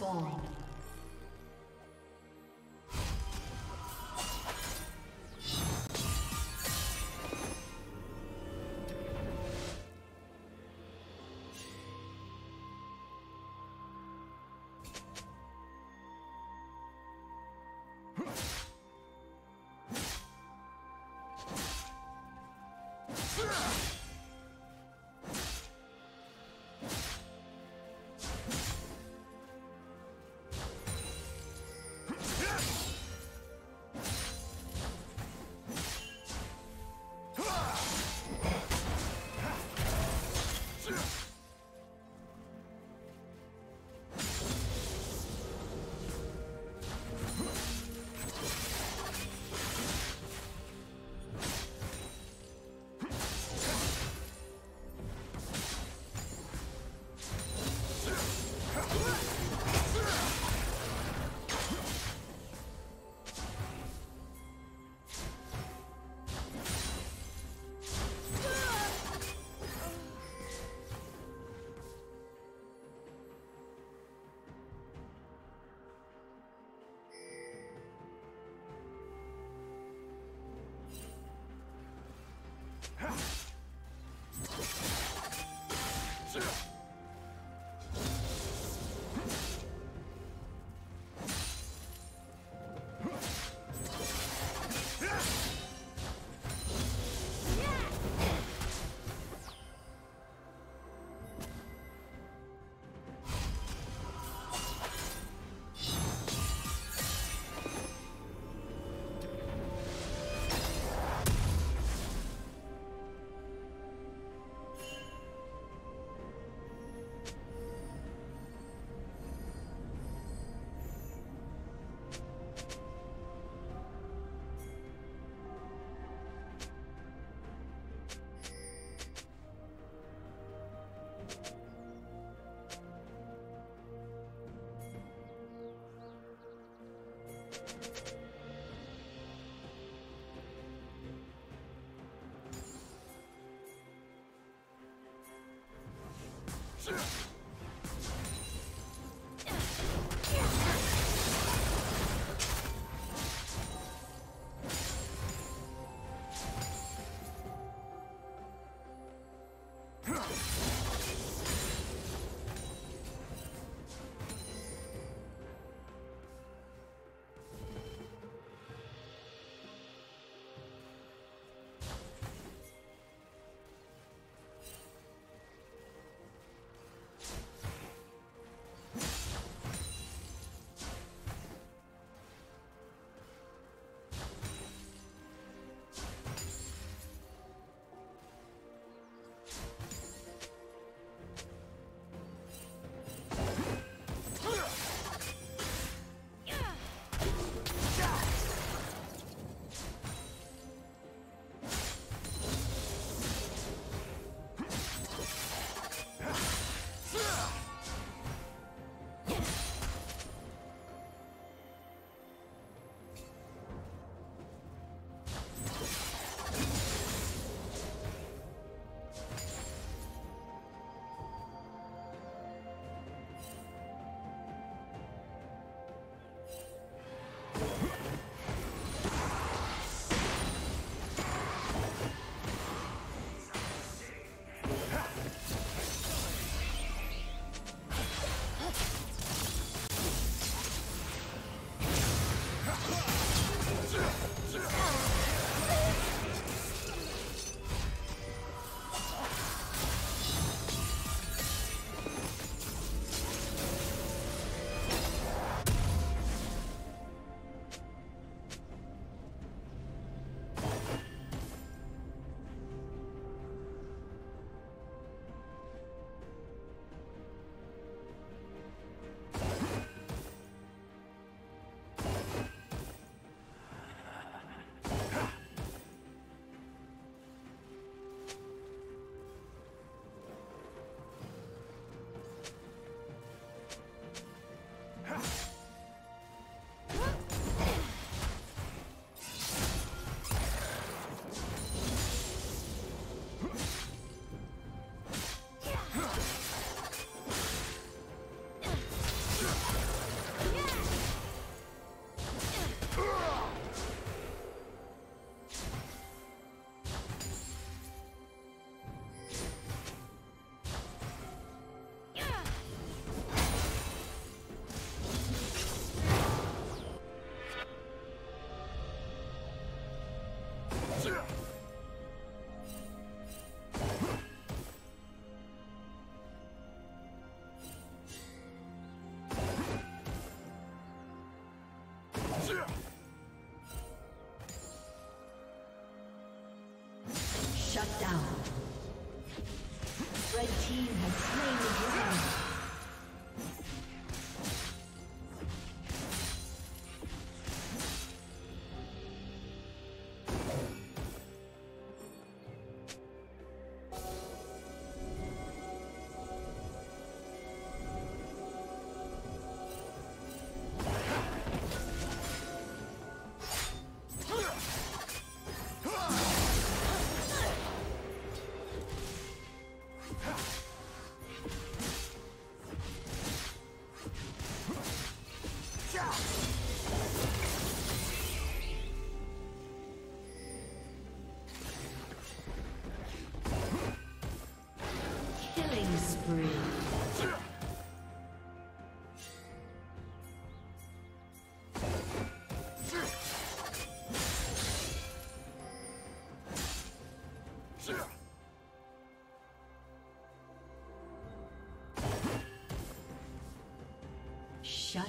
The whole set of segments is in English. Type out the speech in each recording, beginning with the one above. spawned. Sure. Killing spree. Shut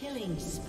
Killing spree.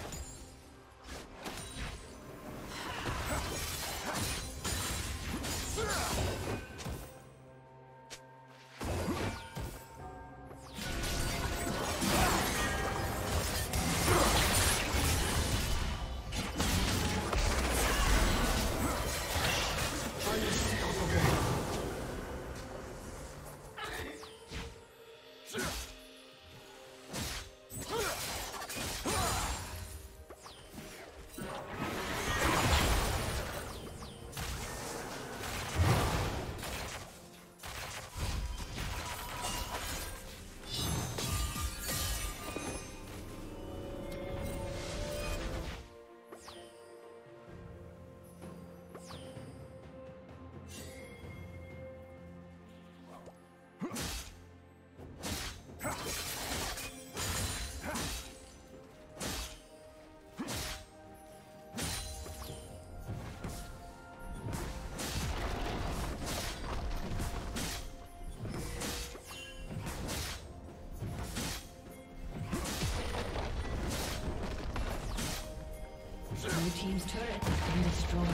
Your team's turret has been destroyed.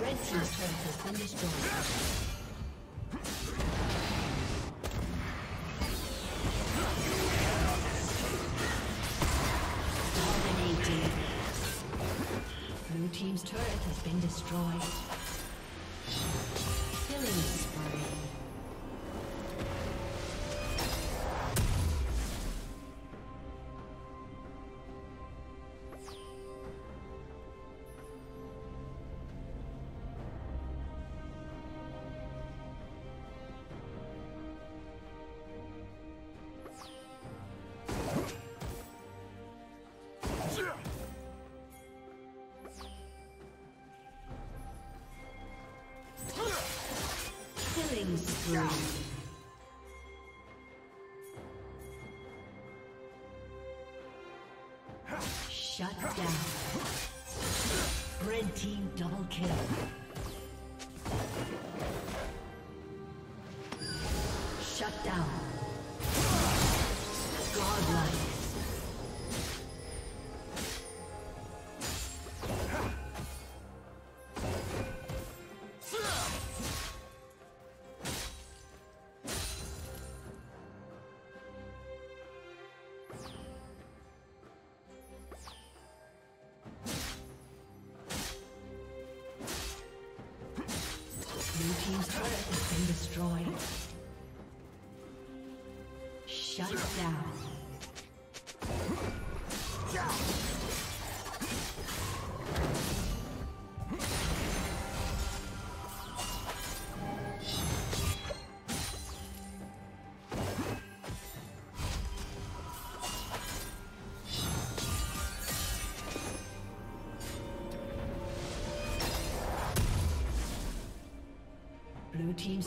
Red team's turret has been destroyed. Dominating. Blue team's turret has been destroyed. Killing spree. Shut down. Red team double kill. Shut down. Godlike. Shut down. Blue team's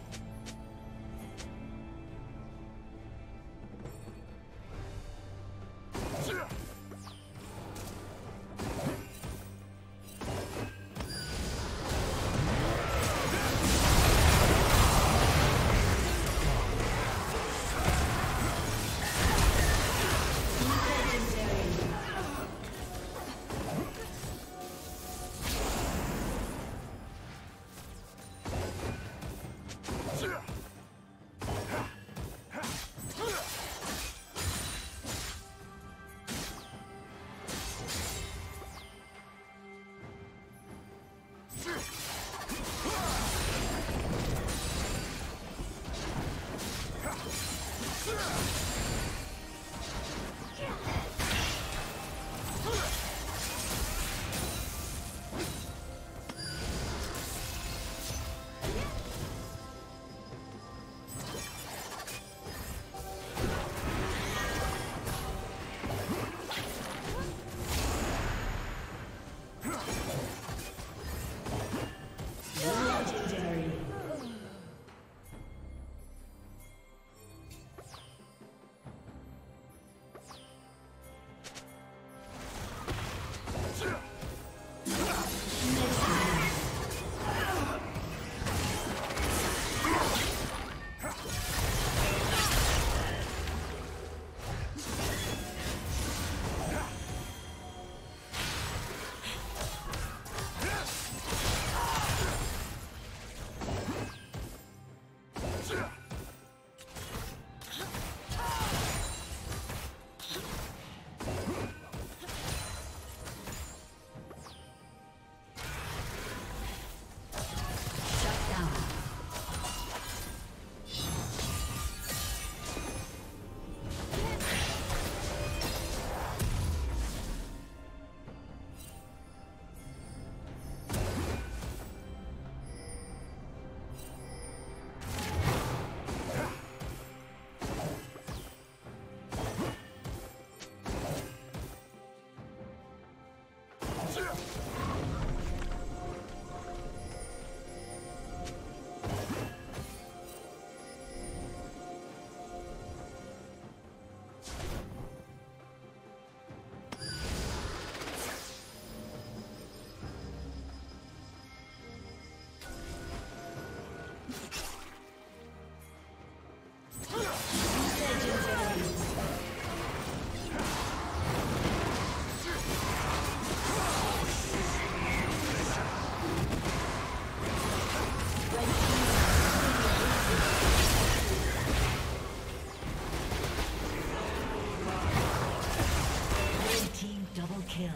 kill.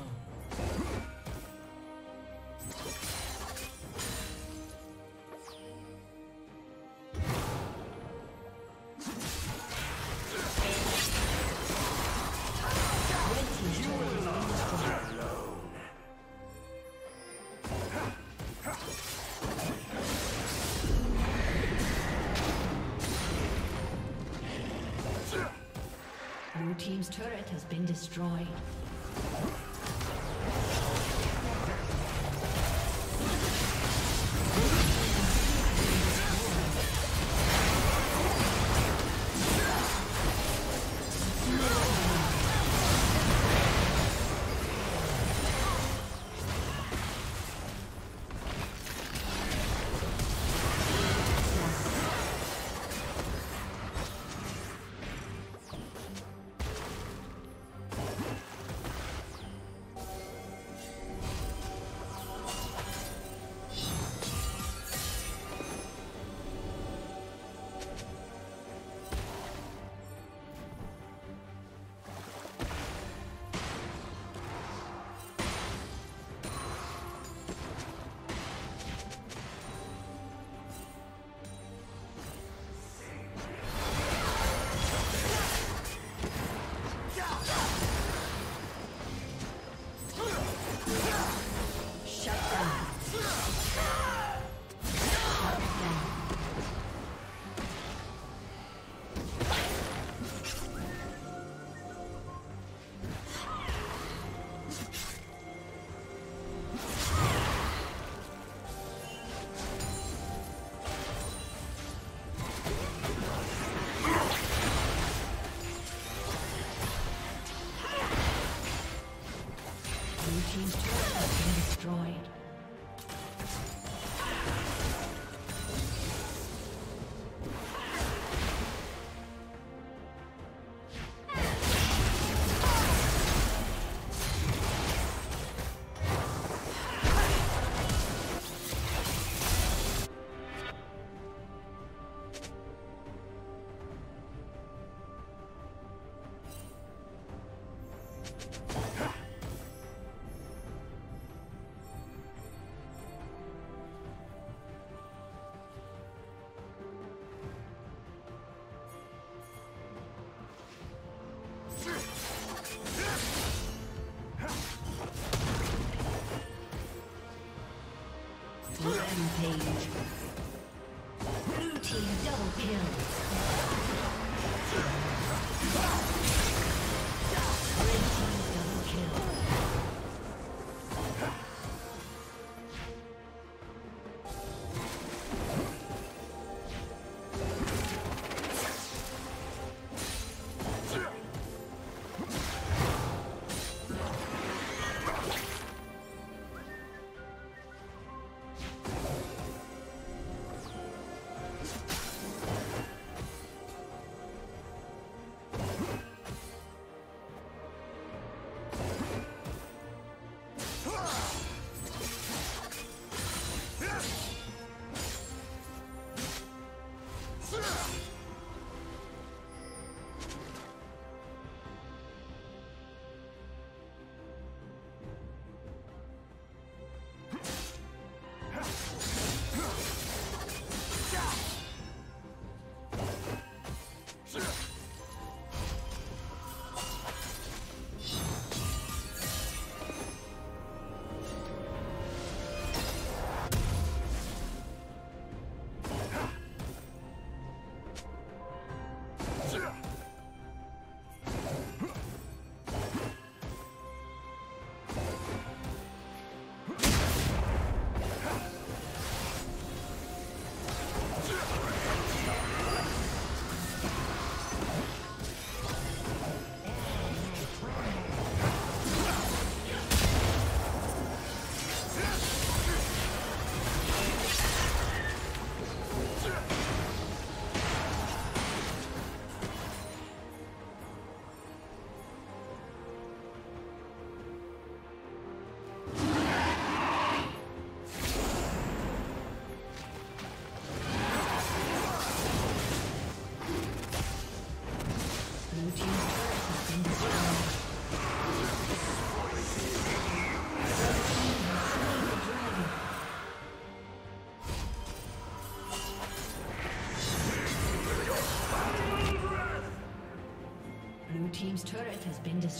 Team's turret has been destroyed.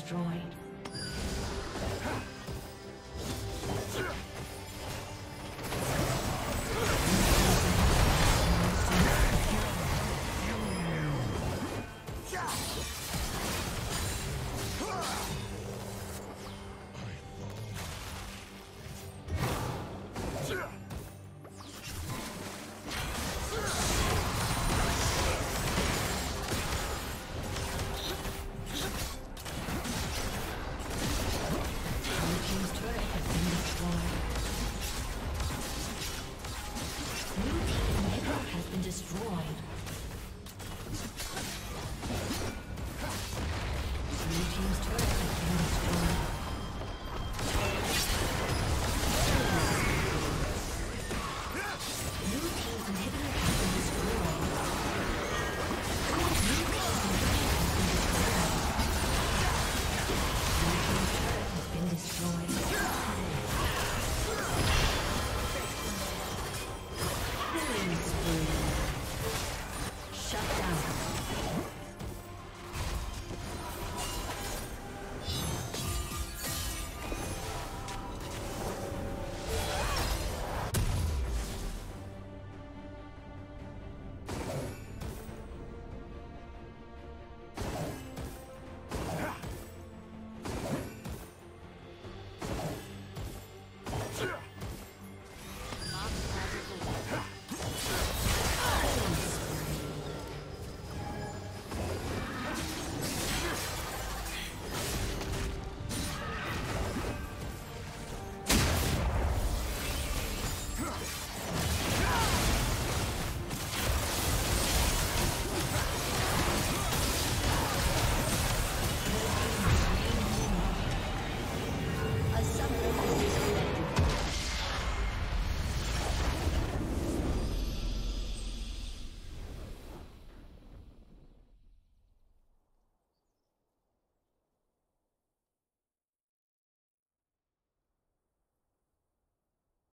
destroyed.